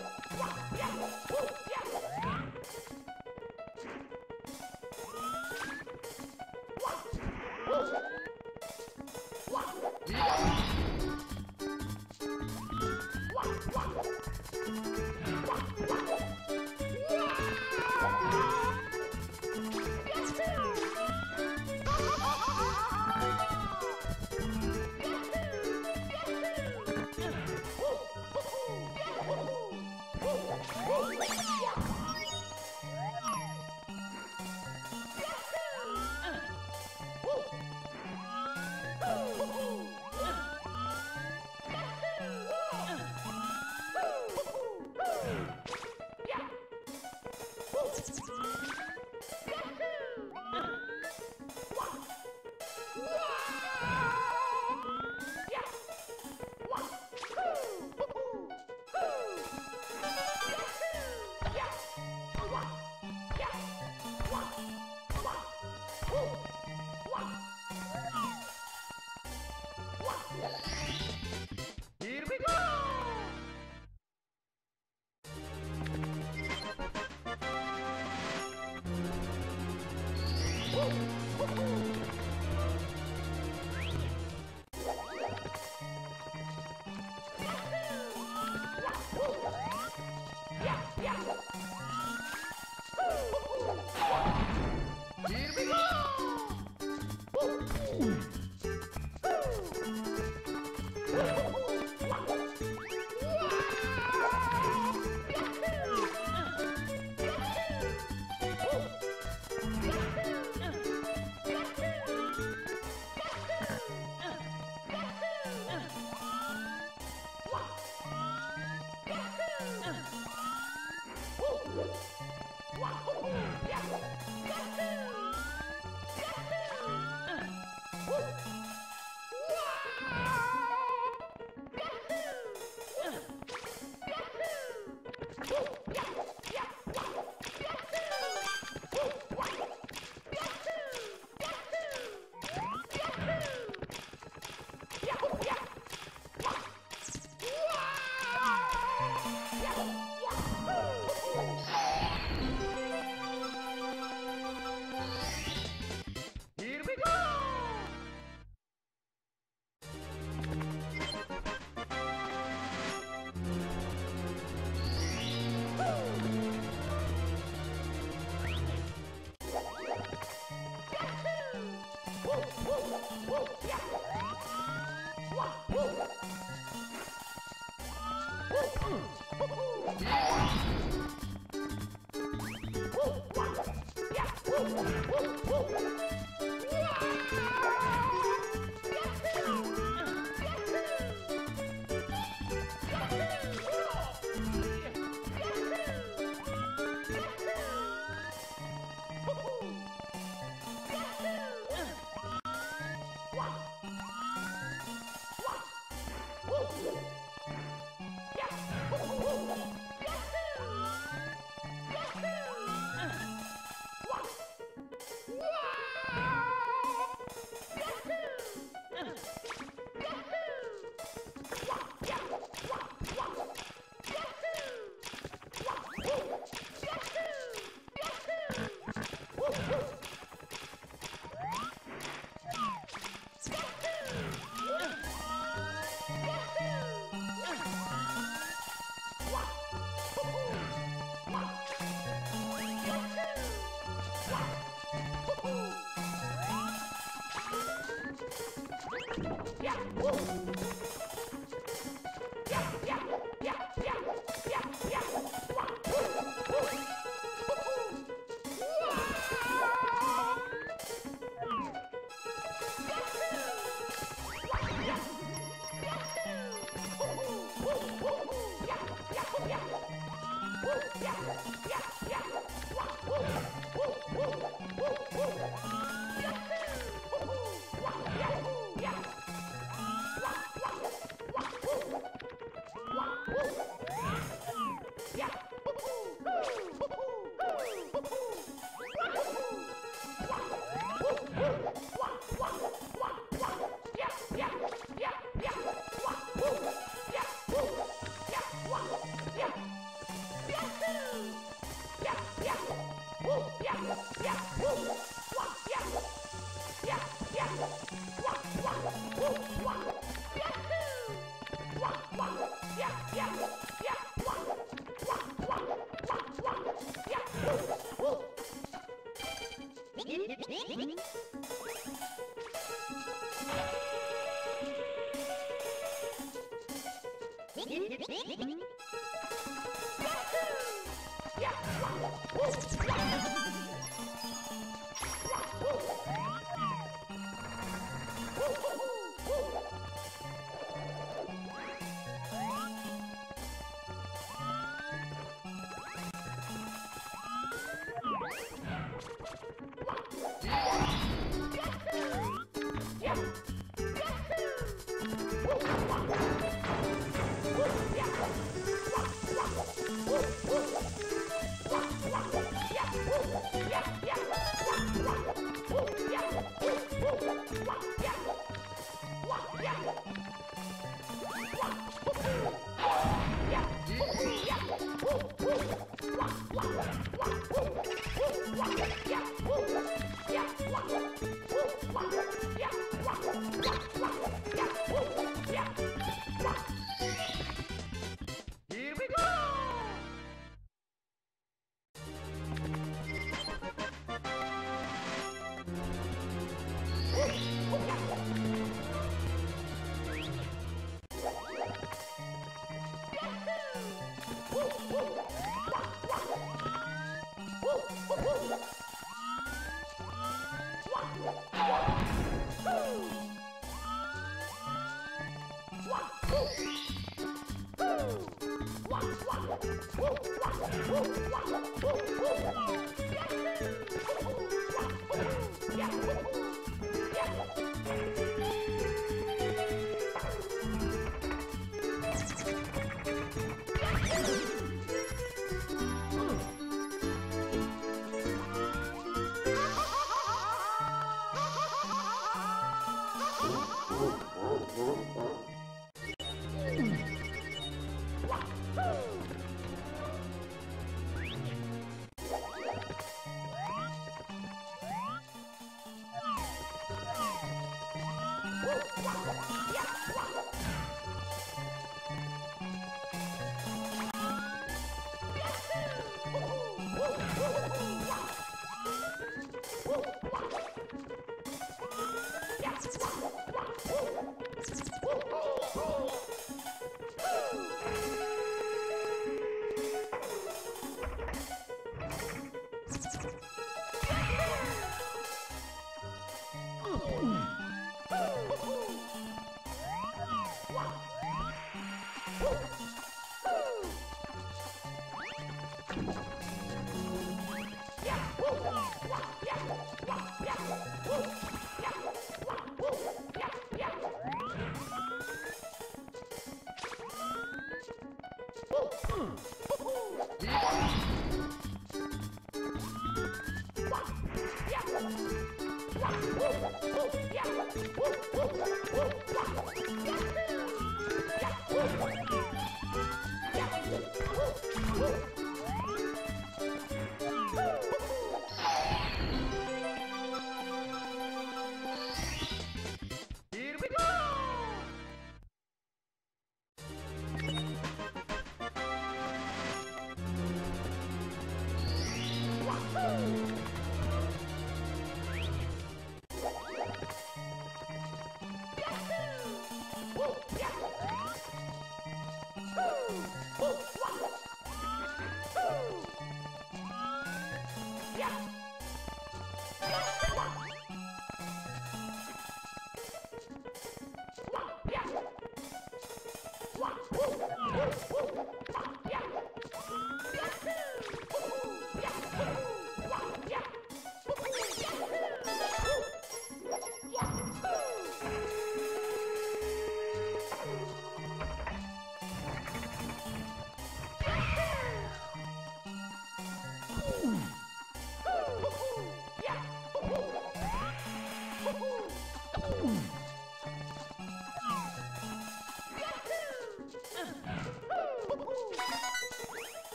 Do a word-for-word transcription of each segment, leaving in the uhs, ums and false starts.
Yeah. Woo! Woo! Woo! Woo!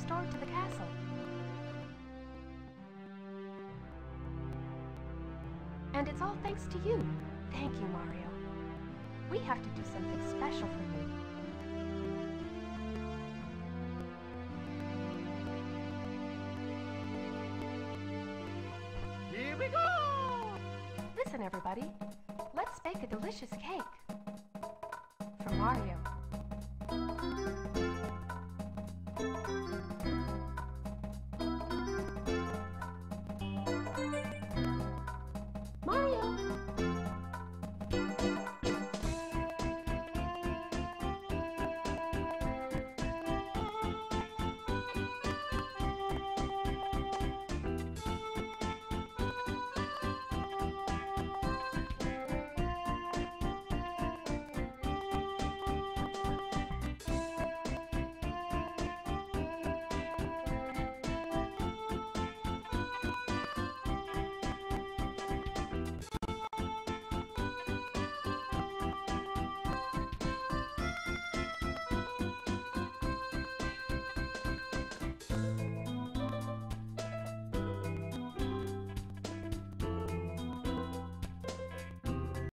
restored to the castle. And it's all thanks to you. Thank you, Mario. We have to do something special for you. Here we go! Listen, everybody. Let's bake a delicious cake for Mario.